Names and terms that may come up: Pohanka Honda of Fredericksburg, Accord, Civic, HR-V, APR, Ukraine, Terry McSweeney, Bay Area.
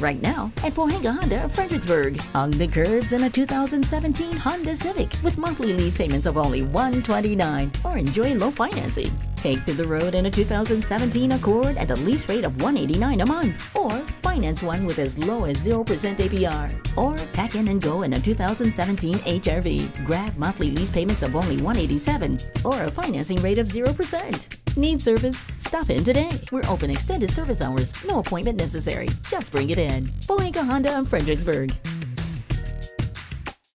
right now at Pohanka Honda of Fredericksburg. Hug the curves in a 2017 Honda Civic with monthly lease payments of only $129 or enjoy low financing. Take to the road in a 2017 Accord at the lease rate of $189 a month, or finance one with as low as 0% APR, or pack in and go in a 2017 HR-V. Grab monthly lease payments of only $187 or a financing rate of 0%. Need service? Stop in today. We're open extended service hours, no appointment necessary. Just bring it in. Pohanka Honda of Fredericksburg.